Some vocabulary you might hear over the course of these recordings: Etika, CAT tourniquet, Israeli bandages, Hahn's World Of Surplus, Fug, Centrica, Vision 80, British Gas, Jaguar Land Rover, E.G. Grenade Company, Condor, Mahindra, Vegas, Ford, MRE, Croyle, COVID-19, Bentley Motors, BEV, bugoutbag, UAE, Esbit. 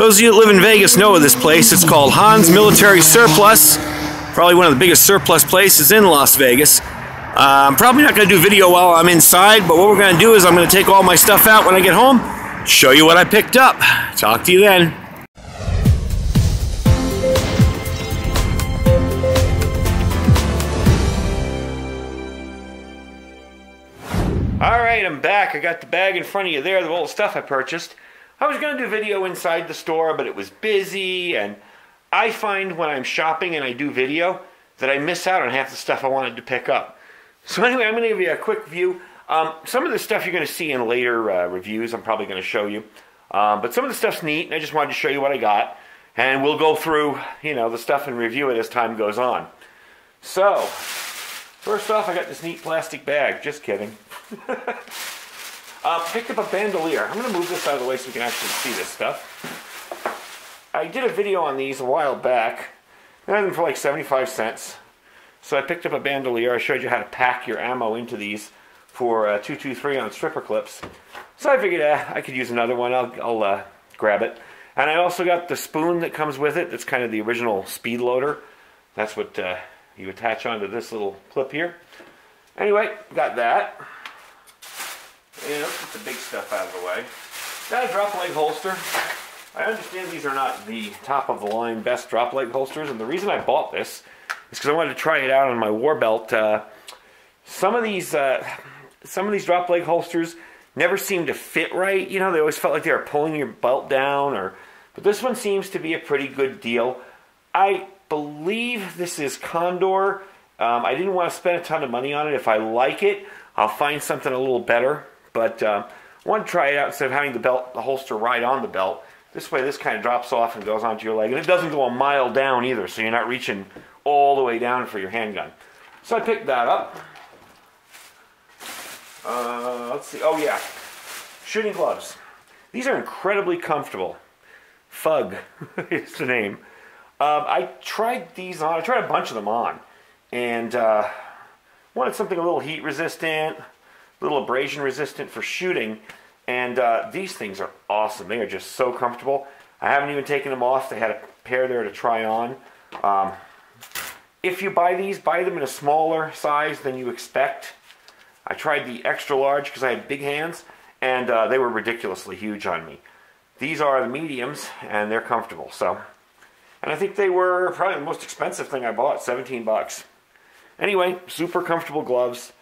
Those of you that live in Vegas know of this place. It's called Hahn's Military Surplus. Probably one of the biggest surplus places in Las Vegas. I'm probably not going to do video while I'm inside, but what we're going to do is I'm going to take all my stuff out when I get home, show you what I picked up. Talk to you then. Alright, I'm back. I got the bag in front of you there, the old stuff I purchased. I was going to do video inside the store, but it was busy, and I find when I'm shopping and I do video that I miss out on half the stuff I wanted to pick up. So anyway, I'm going to give you a quick view. Some of the stuff you're going to see in later reviews I'm probably going to show you. But some of the stuff's neat, and I just wanted to show you what I got. And we'll go through, you know, the stuff and review it as time goes on. So, first off, I got this neat plastic bag. Just kidding. Picked up a bandolier. I'm going to move this out of the way so you can actually see this stuff. I did a video on these a while back. I had them for like 75 cents. So I picked up a bandolier. I showed you how to pack your ammo into these for 223 on stripper clips. So I figured I could use another one. I'll grab it. And I also got the spoon that comes with it. That's kind of the original speed loader. That's what you attach onto this little clip here. Anyway, got that. And let's get the big stuff out of the way. Got a drop leg holster. I understand these are not the top-of-the-line best drop leg holsters, and the reason I bought this is because I wanted to try it out on my war belt. Some of these drop leg holsters never seem to fit right. You know, they always felt like they were pulling your belt down, but this one seems to be a pretty good deal. I believe this is Condor. I didn't want to spend a ton of money on it. If I like it, I'll find something a little better, but I want to try it out instead of having the holster right on the belt. This way, this kind of drops off and goes onto your leg. And it doesn't go a mile down either, so you're not reaching all the way down for your handgun. So I picked that up. Let's see. Oh, yeah. Shooting gloves. These are incredibly comfortable. Fug is the name. I tried these on. I tried a bunch of them on. And wanted something a little heat resistant, a little abrasion resistant for shooting. And these things are awesome. They are just so comfortable. I haven't even taken them off. They had a pair there to try on. If you buy these, buy them in a smaller size than you expect. I tried the extra large because I had big hands, and they were ridiculously huge on me. These are the mediums, and they're comfortable. So, and I think they were probably the most expensive thing I bought, 17 bucks. Anyway, super comfortable gloves.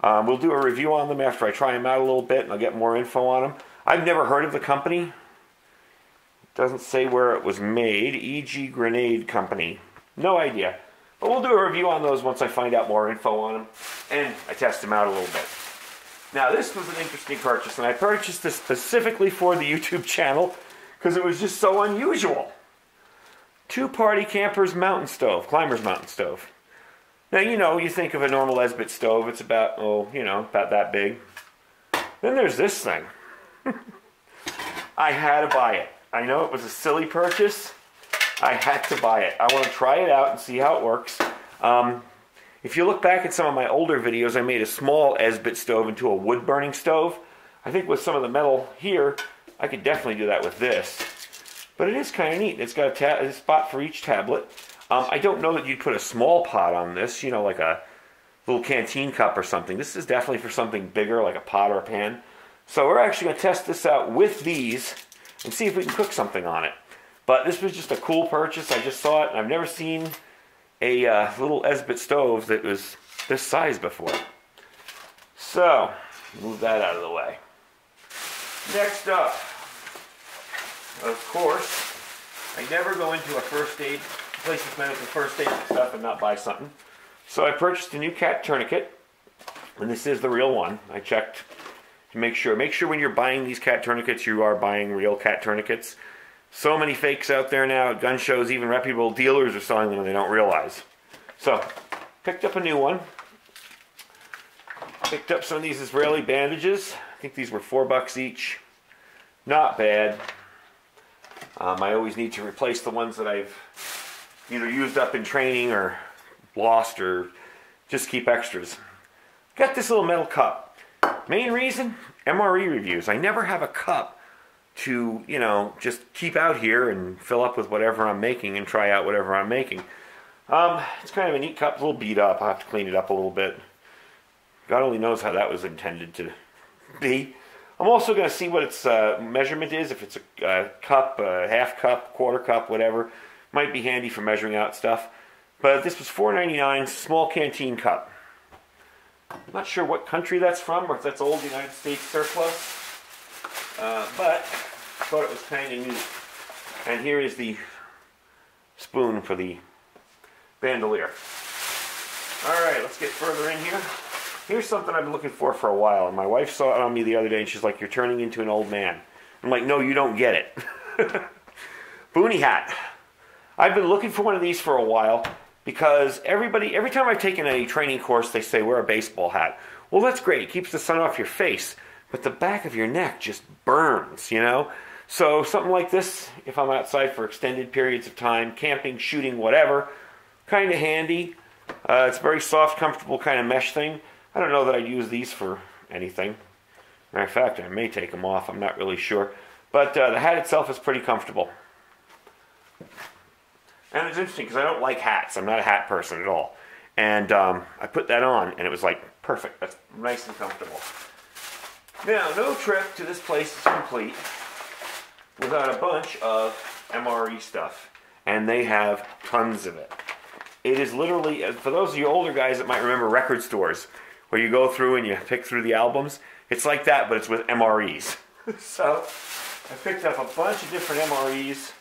We'll do a review on them after I try them out a little bit, and I'll get more info on them. I've never heard of the company. It doesn't say where it was made. E.G. Grenade Company. No idea. But we'll do a review on those once I find out more info on them, and I test them out a little bit. Now, this was an interesting purchase, and I purchased this specifically for the YouTube channel because it was just so unusual. Two-party camper's mountain stove. Climber's mountain stove. Now, you know, you think of a normal Esbit stove, it's about, oh, you know, about that big. Then there's this thing. I had to buy it. I know it was a silly purchase. I had to buy it. I want to try it out and see how it works. If you look back at some of my older videos, I made a small Esbit stove into a wood-burning stove. I think with some of the metal here, I could definitely do that with this. But it is kind of neat. It's got a spot for each tablet. I don't know that you'd put a small pot on this, you know, like a little canteen cup or something. This is definitely for something bigger, like a pot or a pan. So we're actually going to test this out with these and see if we can cook something on it. But this was just a cool purchase. I just saw it, and I've never seen a little Esbit stove that was this size before. So, move that out of the way. Next up, of course, I never go into a first aid place with medical first aid stuff and not buy something. So I purchased a new CAT tourniquet, and this is the real one. I checked to make sure. Make sure when you're buying these CAT tourniquets, you are buying real CAT tourniquets. So many fakes out there now at gun shows, even reputable dealers are selling them and they don't realize. So, picked up a new one. Picked up some of these Israeli bandages. I think these were $4 each. Not bad. I always need to replace the ones that I've either used up in training or lost, or just keep extras. Got this little metal cup. Main reason, MRE reviews. I never have a cup to, you know, just keep out here and fill up with whatever I'm making and try out whatever I'm making. It's kind of a neat cup, a little beat up. I'll have to clean it up a little bit. God only knows how that was intended to be. I'm also going to see what its measurement is, if it's a cup, a half cup, quarter cup, whatever. Might be handy for measuring out stuff. But this was $4.99, small canteen cup. I'm not sure what country that's from, or if that's old United States surplus. But I thought it was kind of neat. And here is the spoon for the bandolier. Alright, let's get further in here. Here's something I've been looking for a while, and my wife saw it on me the other day, and she's like, "You're turning into an old man." I'm like, "No, you don't get it." Boonie hat. I've been looking for one of these for a while, because every time I've taken a training course, they say, wear a baseball hat. Well, that's great. It keeps the sun off your face, but the back of your neck just burns, you know? So something like this, if I'm outside for extended periods of time, camping, shooting, whatever, kind of handy. It's a very soft, comfortable kind of mesh thing. I don't know that I'd use these for anything. Matter of fact, I may take them off. I'm not really sure. But the hat itself is pretty comfortable. And it's interesting because I don't like hats. I'm not a hat person at all. And I put that on and it was like, perfect. That's nice and comfortable. Now, no trip to this place is complete without a bunch of MRE stuff. And they have tons of it. It is literally, for those of you older guys that might remember record stores, where you go through and you pick through the albums, it's like that, but it's with MREs. So, I picked up a bunch of different MREs.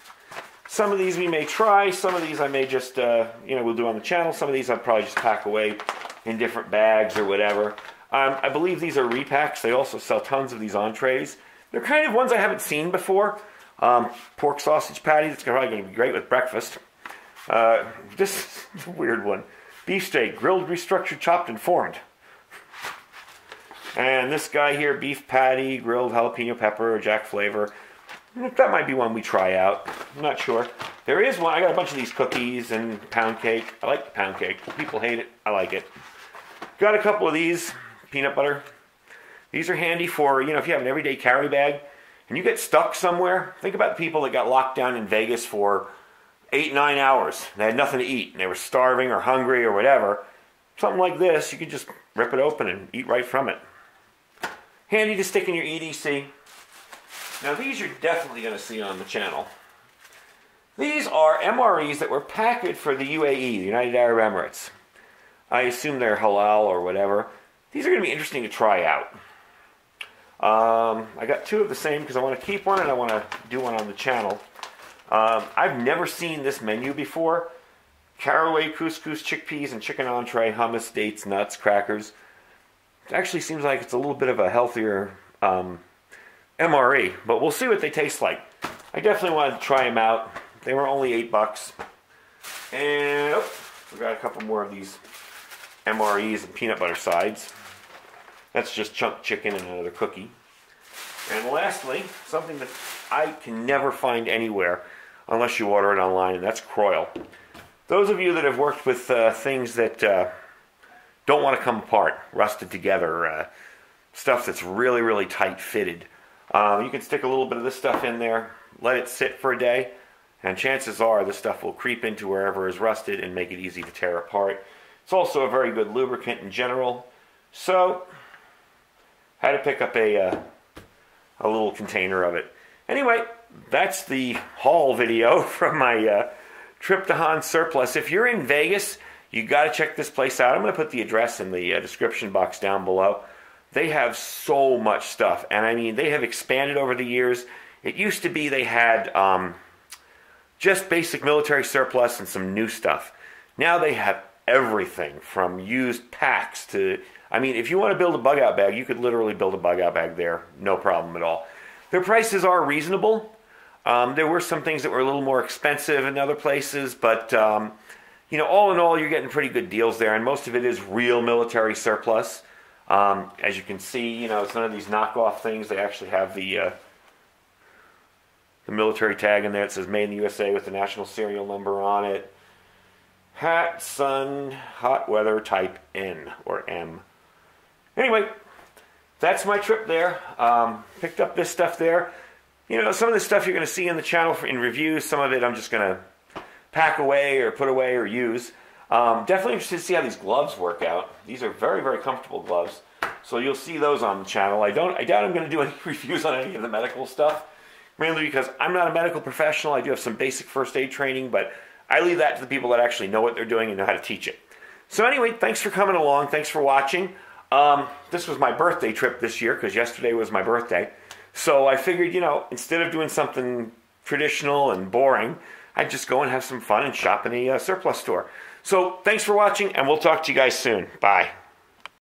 Some of these we may try, some of these I may just, you know, we'll do on the channel. Some of these I'll probably just pack away in different bags or whatever. I believe these are repacks. They also sell tons of these entrees. They're kind of ones I haven't seen before. Pork sausage patty, that's probably going to be great with breakfast. This is a weird one. Beefsteak, grilled, restructured, chopped, and formed. And this guy here, beef patty, grilled jalapeno pepper, or jack flavor. That might be one we try out. I'm not sure. There is one. I got a bunch of these cookies and pound cake. I like the pound cake. People hate it. I like it. Got a couple of these. Peanut butter. These are handy for, you know, if you have an everyday carry bag and you get stuck somewhere. Think about the people that got locked down in Vegas for 8-9 hours. They had nothing to eat and they were starving or hungry or whatever. Something like this, you could just rip it open and eat right from it. Handy to stick in your EDC. Now these you're definitely going to see on the channel. These are MREs that were packaged for the UAE, the United Arab Emirates. I assume they're halal or whatever. These are going to be interesting to try out. I got two of the same because I want to keep one and I want to do one on the channel. I've never seen this menu before. Caraway, couscous, chickpeas, and chicken entree, hummus, dates, nuts, crackers. It actually seems like it's a little bit of a healthier MRE, but we'll see what they taste like. I definitely wanted to try them out. They were only $8. And oh, we got a couple more of these MREs and peanut butter sides. That's just chunk chicken and another cookie. And lastly, something that I can never find anywhere unless you order it online, and that's Croyle. Those of you that have worked with things that don't want to come apart, rusted together, stuff that's really, really tight fitted, you can stick a little bit of this stuff in there, let it sit for a day, and chances are this stuff will creep into wherever is rusted and make it easy to tear apart. It's also a very good lubricant in general. So, I had to pick up a little container of it. Anyway, that's the haul video from my trip to Hahn's Surplus. If you're in Vegas, you got to check this place out. I'm going to put the address in the description box down below. They have so much stuff, and I mean, they have expanded over the years. It used to be they had just basic military surplus and some new stuff. Now they have everything from used packs to, I mean, if you want to build a bug-out bag, you could literally build a bug-out bag there, no problem at all. Their prices are reasonable. There were some things that were a little more expensive in other places, but, you know, all in all, you're getting pretty good deals there, and most of it is real military surplus. As you can see, you know, it's none of these knockoff things. They actually have the military tag in there. It says Made in the USA with the national serial number on it. Hat, sun, hot weather, type N or M. Anyway, that's my trip there. Picked up this stuff there. you know, some of the stuff you're going to see in the channel for, in reviews, some of it I'm just going to pack away or put away or use. Definitely interested to see how these gloves work out. These are very, very comfortable gloves. So you'll see those on the channel. I doubt I'm going to do any reviews on any of the medical stuff, mainly because I'm not a medical professional. I do have some basic first aid training, but I leave that to the people that actually know what they're doing and know how to teach it. So anyway, thanks for coming along. Thanks for watching. This was my birthday trip this year because yesterday was my birthday. So I figured, you know, instead of doing something traditional and boring, I'd just go and have some fun and shop in a surplus store. So thanks for watching, and we'll talk to you guys soon. Bye.